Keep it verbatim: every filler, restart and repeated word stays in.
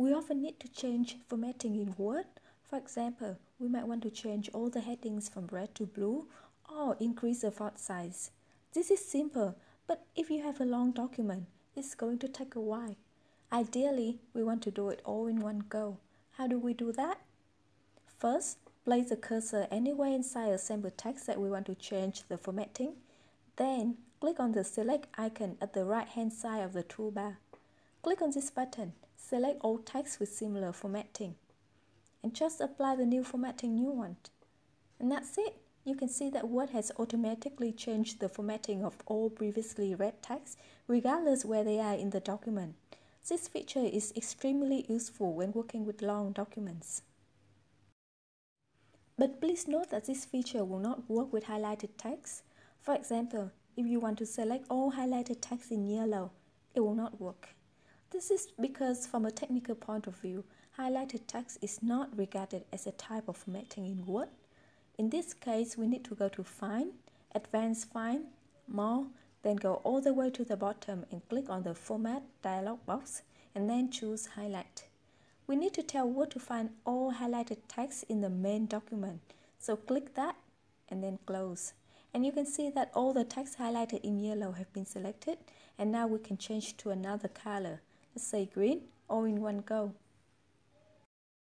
We often need to change formatting in Word. For example, we might want to change all the headings from red to blue or increase the font size. This is simple, but if you have a long document, it's going to take a while. Ideally, we want to do it all in one go. How do we do that? First, place the cursor anywhere inside a sample text that we want to change the formatting. Then, click on the Select icon at the right-hand side of the toolbar. Click on this button, select all text with similar formatting, and just apply the new formatting you want. And that's it. You can see that Word has automatically changed the formatting of all previously read text, regardless where they are in the document. This feature is extremely useful when working with long documents. But please note that this feature will not work with highlighted text. For example, if you want to select all highlighted text in yellow, it will not work. This is because, from a technical point of view, highlighted text is not regarded as a type of formatting in Word. In this case, we need to go to Find, Advanced Find, More, then go all the way to the bottom and click on the Format dialog box and then choose Highlight. We need to tell Word to find all highlighted text in the main document, so click that and then close. And you can see that all the text highlighted in yellow have been selected, and now we can change to another color, let's say green, all in one go.